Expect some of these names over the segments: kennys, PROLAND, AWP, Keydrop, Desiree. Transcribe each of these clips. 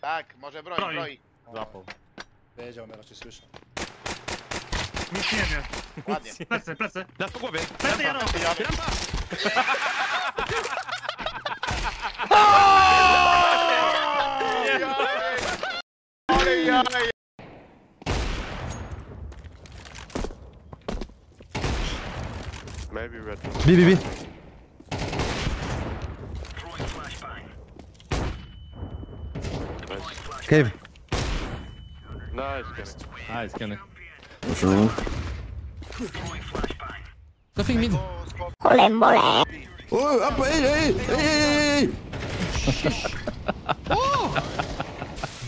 Tak, może broi. Zapał. Wiedział, Mero cię słyszę. Nic nie wiem. Ładnie. Plecy. Dasz po głowie. Plecy, Jaro! Rampa! Ale maybe red. B. Cave. Nice, Kenny. Nothing mid. Ole. Oh, up, hey.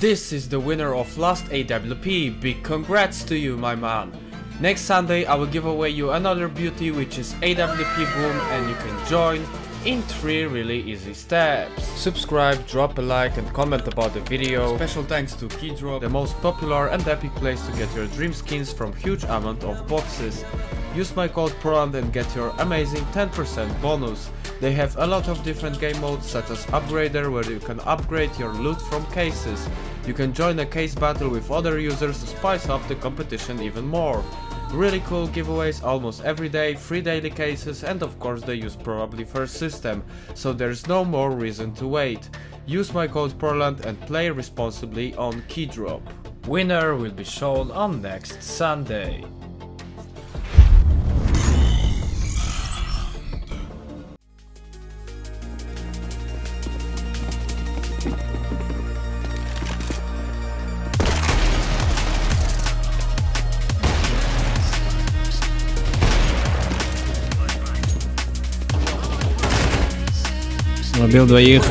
This is the winner of last AWP, big congrats to you, my man! Next Sunday I will give away you another beauty, which is AWP Boom, and you can join in 3 really easy steps. Subscribe, drop a like and comment about the video. Special thanks to Keydrop, the most popular and epic place to get your dream skins from huge amount of boxes. Use my code PROLAND and get your amazing 10% bonus. They have a lot of different game modes, such as Upgrader, where you can upgrade your loot from cases. You can join a case battle with other users to spice up the competition even more. Really cool giveaways almost every day, free daily cases, and of course they use probably first system, so there's no more reason to wait. Use my code PROLAND and play responsibly on Keydrop. Winner will be shown on next Sunday. Убил двоих.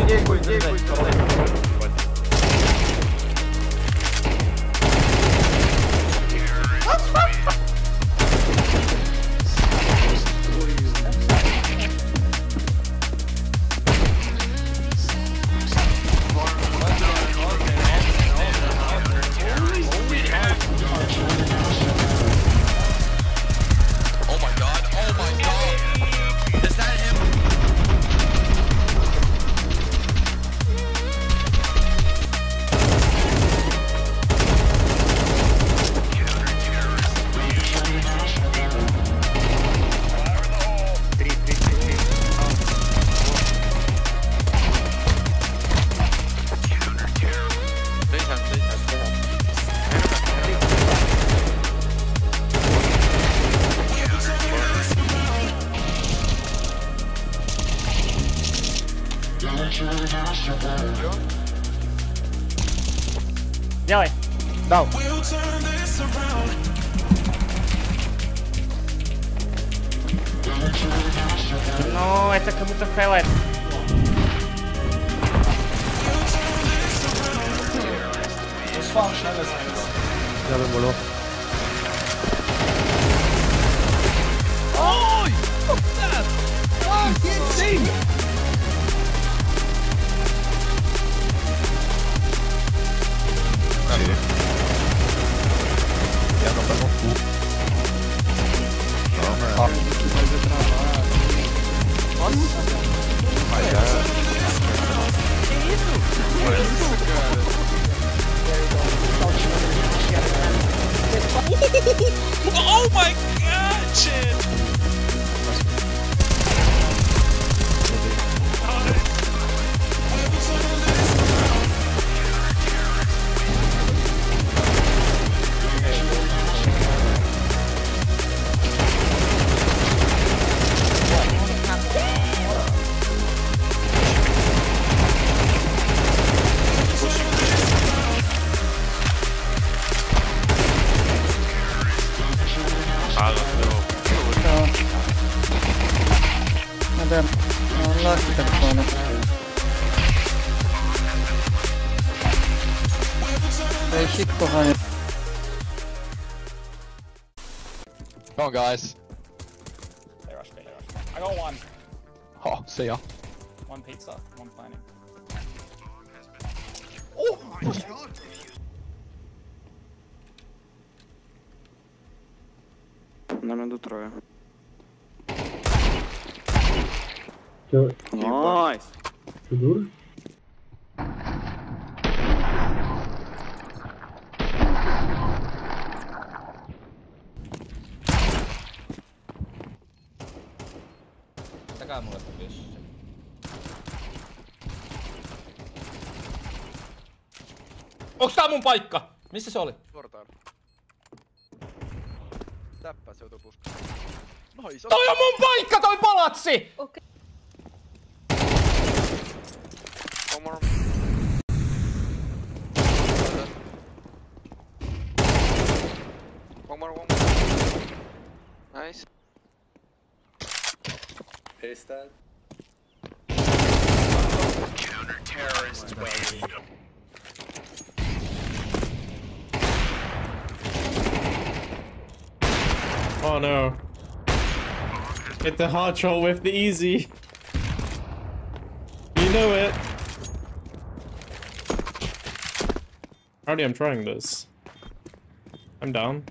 Dawaj, dał. No, это как будто хайлайт. Я выболел. Ой! Oh my god, shit! Come on, guys. They rush me. I got one. Oh, see ya. One pizza, one planning. Oh my god! Нам надо трое. Nice. Ты дур? Onks tää mun paikka? Missä se oli? Portailla. Täppää se joutuu puskaan. Nois on. Toi on mun paikka toi palatsi! Okei. Okay. One more. Nice. Face that. Counter-terrorists waiting. Oh no. Get the hard roll with the easy. You know it. Already I'm trying this. I'm down.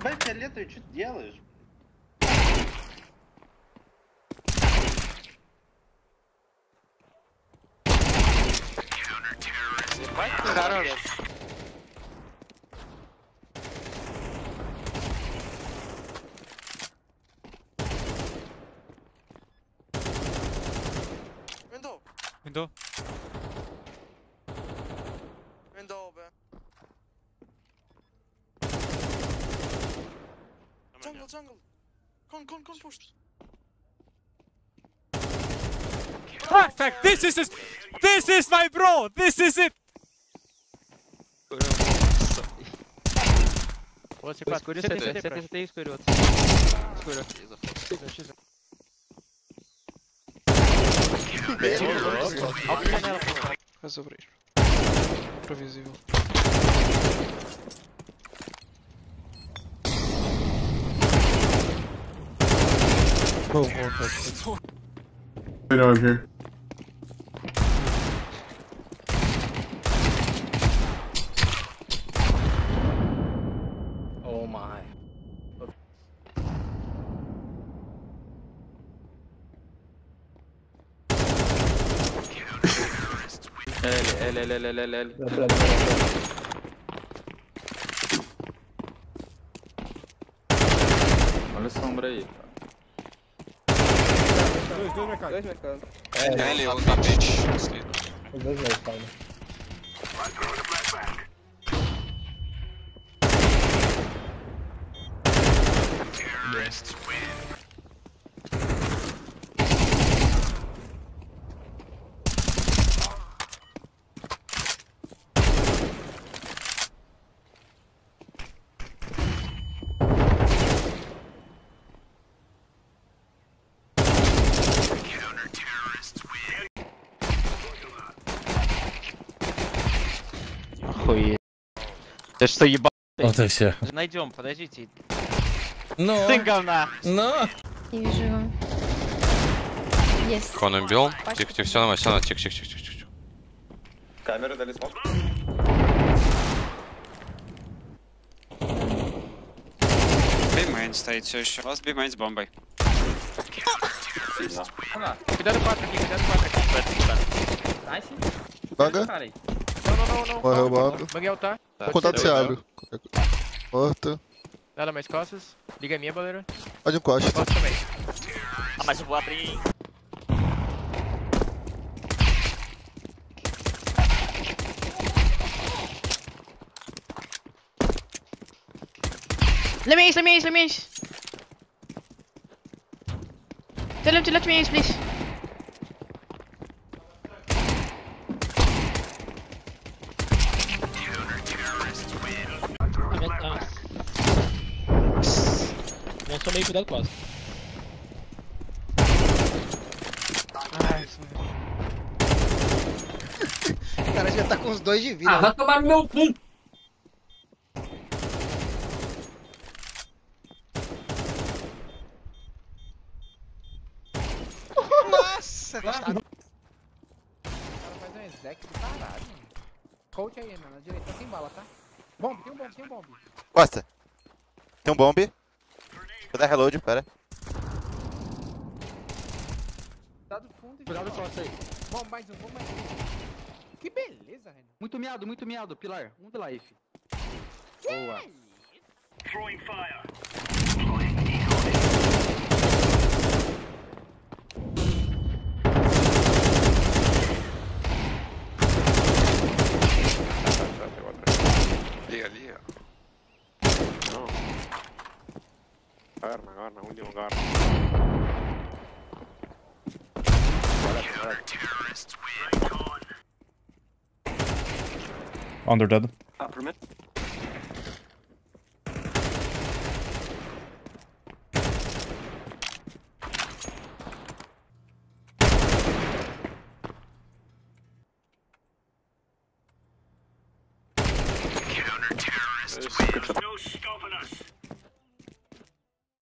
Давай фиолетовый, что ты делаешь? Хорош. Window. Window open. Jungle. Con push. Perfect. This is my bro. This is it. What's your password? Set Resolver. Previsível. Oh, I know I'm here. Oh my. L. Olha a sombra aí. Dois mercados. L, um da pitch. Dois mercados. Terrorists win. Ты что, ебал? Вот и все. Найдем, подождите. Ну. Ты говна. Ну. Не вижу его. Есть. Он убил. Тихо, все нормально, все нормально. Тихо. Камеры дали смог. Бимейн стоит все еще. У вас бимейн с бомбой. Бага? Morreu bando. Banguei o altar. Contato se abre. Porta. Nada mais costas. Liga a minha, baleiro. Pode encosta. Encosta também. Ah, mas eu vou abrir. Let me ace. Tell him to let me ace, please. Tomei, cuidado quase. Ai, o cara já tá com os 2 de vida. Ah, vai tomar no meu cu! Nossa, gostado. O cara faz um exec do caralho. Coach aí, mano. Na direita tá sem bala, tá? Bomb, tem um bomb. Costa. Tem um bomb. Vou dar reload, pera. Cuidado do fundo e cuidado do cross aí. Bom, mais um. Que beleza, Renan. Muito miado, pilar. Um de life. Boa. Throwing fire. Ali, ó. No. Garna, último garna. Under dead. Upper mid. No shit.